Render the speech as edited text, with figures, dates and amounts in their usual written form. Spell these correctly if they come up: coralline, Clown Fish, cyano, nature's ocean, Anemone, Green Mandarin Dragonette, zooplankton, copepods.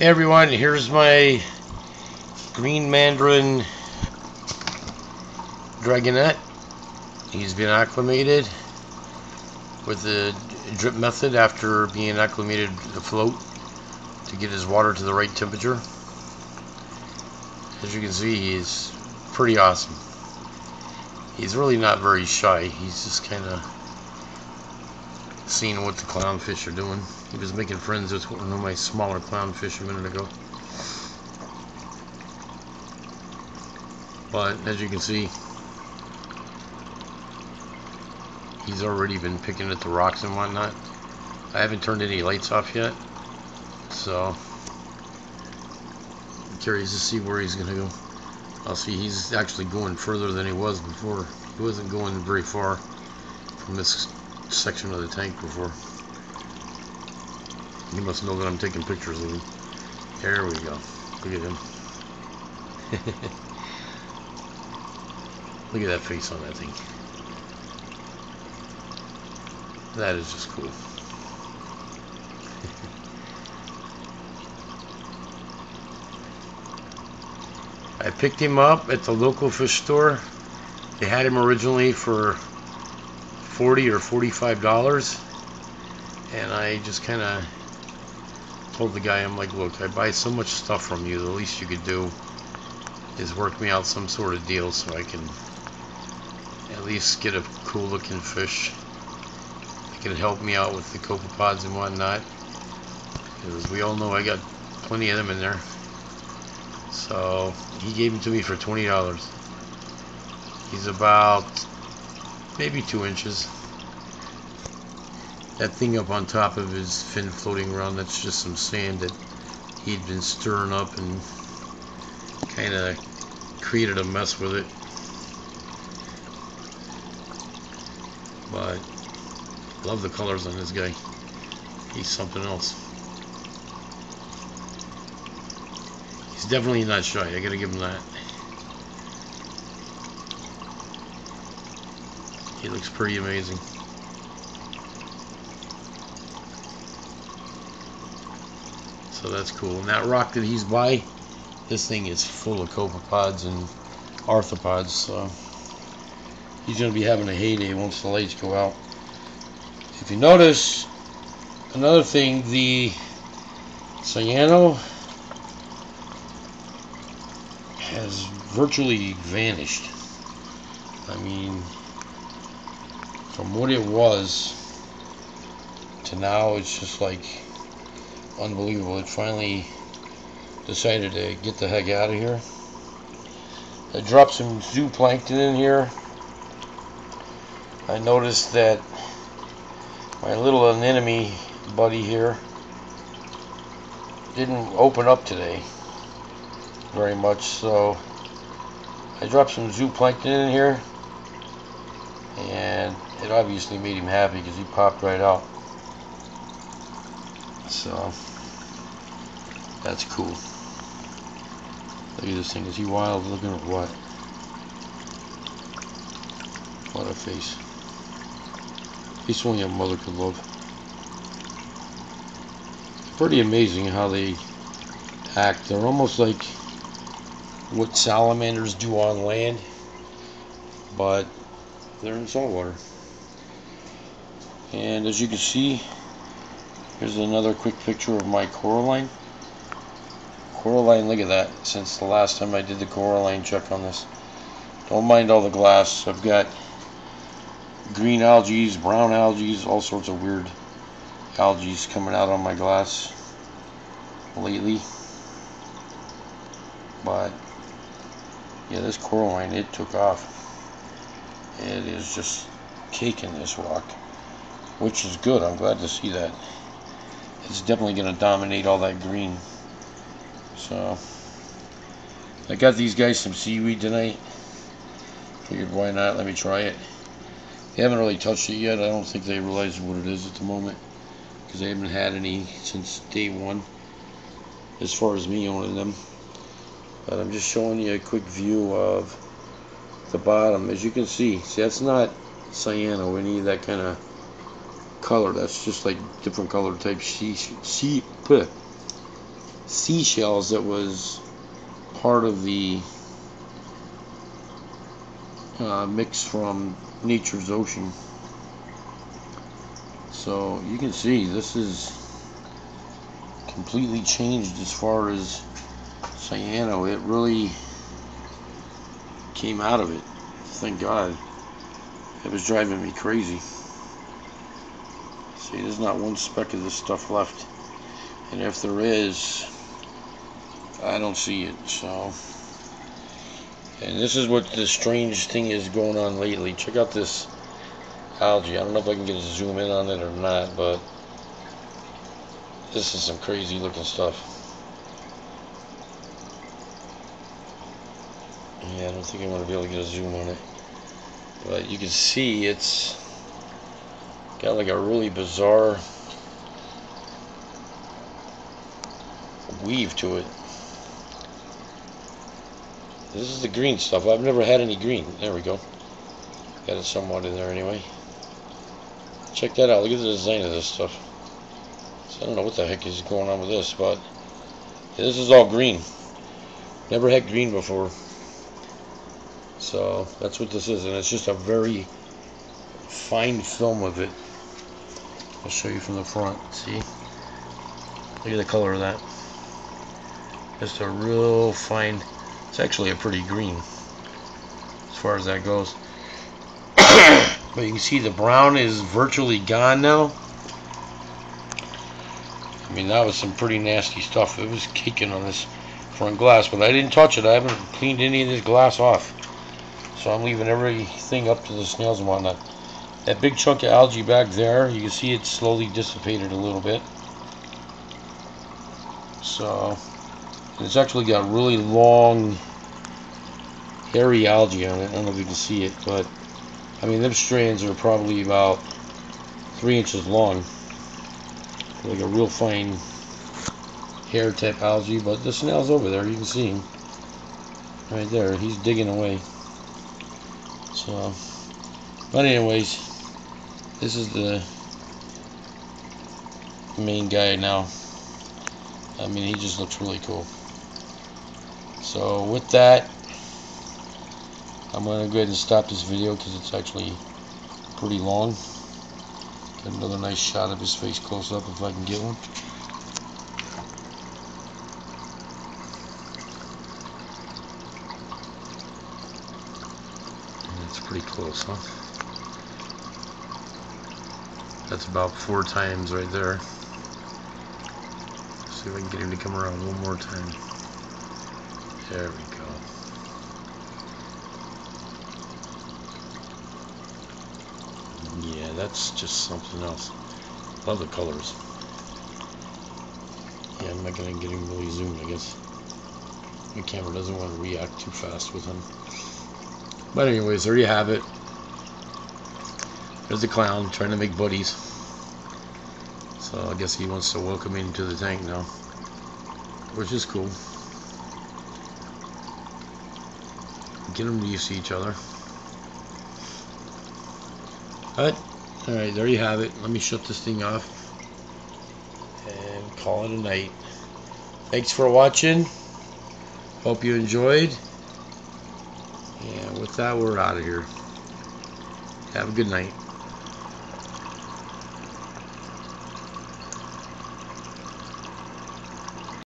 Hey everyone, here's my Green Mandarin Dragonette. He's been acclimated with the drip method after being acclimated afloat to get his water to the right temperature. As you can see, he's pretty awesome. He's really not very shy. He's just kind of seeing what the clownfish are doing. He was making friends with one of my smaller clownfish a minute ago. But as you can see, he's already been picking at the rocks and whatnot. I haven't turned any lights off yet, so I'm curious to see where he's gonna go. I'll see, he's actually going further than he was before. He wasn't going very far from this section of the tank before. You must know that I'm taking pictures of him. There we go. Look at him. Look at that face on that thing. That is just cool. I picked him up at the local fish store. They had him originally for $40 or $45, and I just kind of told the guy, I'm like, look, I buy so much stuff from you, the least you could do is work me out some sort of deal so I can at least get a cool looking fish that can help me out with the copepods and whatnot, because we all know I got plenty of them in there. So he gave them to me for $20. He's about maybe 2 inches. That thing up on top of his fin floating around, that's just some sand that he'd been stirring up and kind of created a mess with it. But love the colors on this guy. He's something else. He's definitely not shy, I gotta give him that. He looks pretty amazing. So that's cool. And that rock that he's by, this thing is full of copepods and arthropods, so he's going to be having a heyday once the lights go out. If you notice, another thing, the cyano has virtually vanished. I mean, from what it was to now, it's just like unbelievable. It finally decided to get the heck out of here. I dropped some zooplankton in here. I noticed that my little anemone buddy here didn't open up today very much, so I dropped some zooplankton in here, and it obviously made him happy because he popped right out. So that's cool. Look at this thing. Is he wild looking or what? What a face. He's only a mother could love. It's pretty amazing how they act. They're almost like what salamanders do on land, but they're in saltwater. And as you can see, here's another quick picture of my coralline. Coralline, look at that, since the last time I did the coralline check on this. Don't mind all the glass. I've got green algae, brown algae, all sorts of weird algae coming out on my glass lately. But yeah, this coralline, it took off. It is just caking this rock, which is good. I'm glad to see that. It's definitely going to dominate all that green. So I got these guys some seaweed tonight. Figured why not, let me try it. They haven't really touched it yet. I don't think they realize what it is at the moment, because they haven't had any since day one as far as me owning them. But I'm just showing you a quick view of the bottom. As you can see, that's not cyano, any of that kind of color. That's just like different color type sea seashells that was part of the mix from Nature's Ocean. So you can see this is completely changed as far as cyano. It really came out of it. Thank God. It was driving me crazy. See, there's not one speck of this stuff left, and if there is, I don't see it. So, and this is what the strange thing is going on lately. Check out this algae. I don't know if I can get a zoom in on it or not, but this is some crazy looking stuff. Yeah, I don't think I'm going to be able to get a zoom on it, but you can see it's got like a really bizarre weave to it. This is the green stuff. I've never had any green. There we go. Got it somewhat in there anyway. Check that out. Look at the design of this stuff. So I don't know what the heck is going on with this, but this is all green. Never had green before. So that's what this is, and it's just a very fine film of it. I'll show you from the front. See? Look at the color of that. Just a real fine. It's actually a pretty green as far as that goes. But you can see the brown is virtually gone now. I mean, that was some pretty nasty stuff. It was caking on this front glass, but I didn't touch it. I haven't cleaned any of this glass off. So I'm leaving everything up to the snails and whatnot. That big chunk of algae back there, you can see it slowly dissipated a little bit. So it's actually got really long, hairy algae on it. I don't know if you can see it, but I mean, them strands are probably about 3 inches long. Like a real fine hair type algae, but the snail's over there. You can see him right there. He's digging away. So, but anyways, this is the main guy now. I mean, he just looks really cool. So with that, I'm going to go ahead and stop this video because it's actually pretty long. Get another nice shot of his face close up if I can get one. That's pretty close, huh? That's about 4 times right there. See if I can get him to come around one more time. There we go. Yeah, that's just something else. Love the colors. Yeah, I'm not gonna get him really zoomed, I guess. My camera doesn't want to react too fast with him. But anyways, there you have it. There's the clown trying to make buddies. So I guess he wants to welcome me into the tank now, which is cool. Get them used to each other. But alright, there you have it. Let me shut this thing off and call it a night. Thanks for watching. Hope you enjoyed. And with that, we're out of here. Have a good night.